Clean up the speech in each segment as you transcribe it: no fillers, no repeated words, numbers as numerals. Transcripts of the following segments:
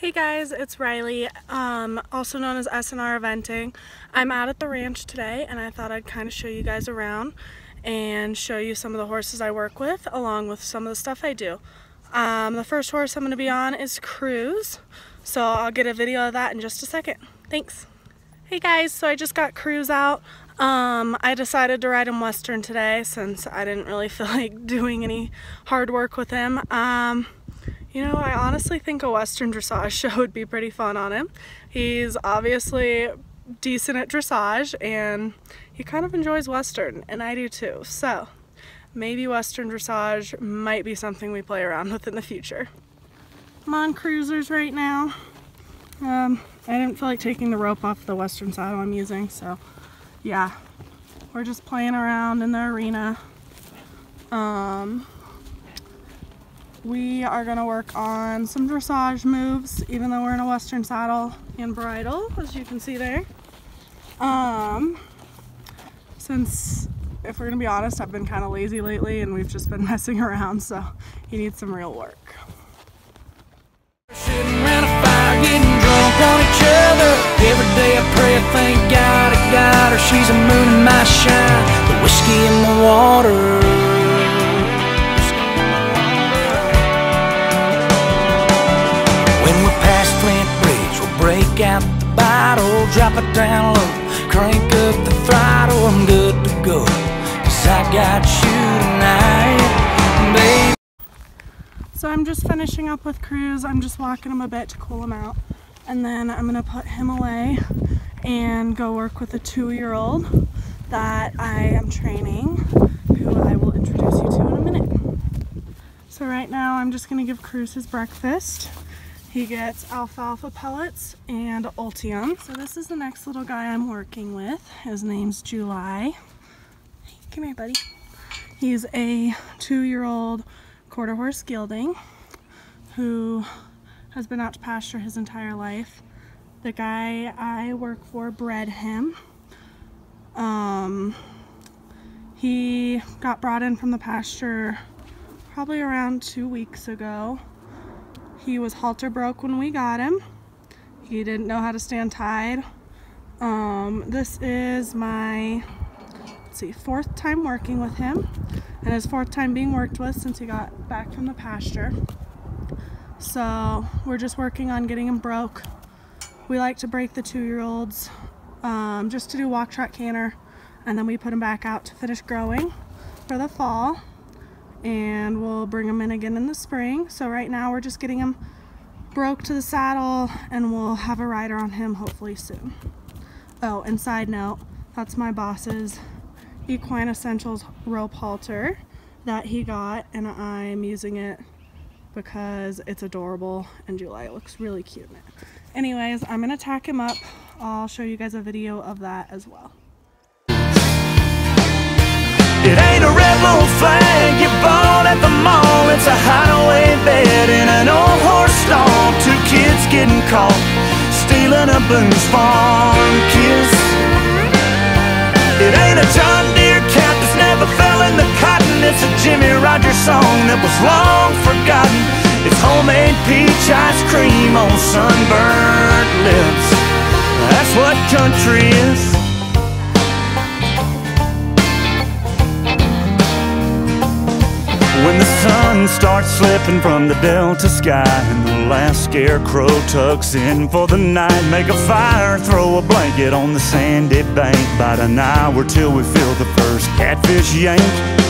Hey guys, it's Riley, also known as S&R Eventing. I'm out at the ranch today and I thought I'd kind of show you guys around and show you some of the horses I work with along with some of the stuff I do. The first horse I'm going to be on is Cruz, so I'll get a video of that in just a second. Thanks. Hey guys, so I just got Cruz out. I decided to ride him Western today since I didn't really feel like doing any hard work with him. You know, I honestly think a Western dressage show would be pretty fun on him. He's obviously decent at dressage and he kind of enjoys Western, and I do too. So maybe Western dressage might be something we play around with in the future. I'm on Cruisers right now. I didn't feel like taking the rope off the Western saddle I'm using, so yeah, we're just playing around in the arena. We are going to work on some dressage moves, even though we're in a Western saddle and bridle, as you can see there. Since, if we're going to be honest, I've been kind of lazy lately and we've just been messing around, so he needs some real work. Sitting around a fire, getting drunk on each other. Every day I pray, I thank God I got her. She's a moon in my shine, the whiskey in my water. Out the bottle, drop it down low, crank up the throttle, I'm good to go, 'cause I got you tonight, baby. So I'm just finishing up with Cruz. I'm just walking him a bit to cool him out, and then I'm going to put him away and go work with a 2-year-old that I am training, who I will introduce you to in a minute. So right now I'm just going to give Cruz his breakfast. He gets alfalfa pellets and Ultium. So this is the next little guy I'm working with. His name's July. Hey, come here, buddy. He's a 2-year-old quarter horse gelding who has been out to pasture his entire life. The guy I work for bred him. He got brought in from the pasture probably around 2 weeks ago. He was halter broke when we got him. He didn't know how to stand tied. This is my, let's see, 4th time working with him, and his 4th time being worked with since he got back from the pasture. So we're just working on getting him broke. We like to break the 2-year-olds just to do walk, trot, canter, and then we put him back out to finish growing for the fall. And we'll bring them in again in the spring. So right now we're just getting him broke to the saddle, and we'll have a rider on him hopefully soon. Oh, and side note, that's my boss's Equine Essentials rope halter that he got, and I'm using it because it's adorable and July looks really cute in it. Anyways, I'm gonna tack him up. I'll show you guys a video of that as well. It ain't a red little flag you bought at the mall. It's a highway bed in an old horse stall. 2 kids getting caught stealing a Boone's Farm kiss. It ain't a John Deere cap that's never fell in the cotton. It's a Jimmy Rogers song that was long forgotten. It's homemade peach ice cream on sunburnt lips. That's what country is. When the sun starts slipping from the delta sky and the last scarecrow tucks in for the night, make a fire, throw a blanket on the sandy bank. About an hour till we feel the first catfish yank.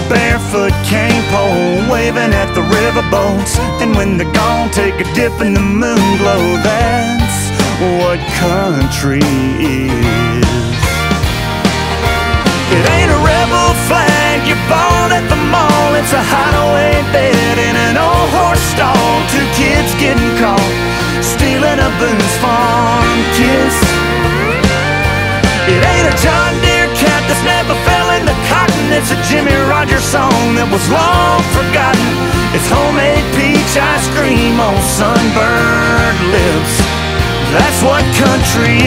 Barefoot cane pole waving at the riverboats, and when they're gone, take a dip in the moon glow. That's what country is. It ain't a rebel flag you bought at the mall. It's a hideaway bed in an old horse stall. 2 kids getting caught stealing a Boone's Farm kiss. It ain't a John Deere cat that's never fell in the cotton. It's a Jimmy Rogers song that was long forgotten. It's homemade peach ice cream on sunburned lips. That's what country is.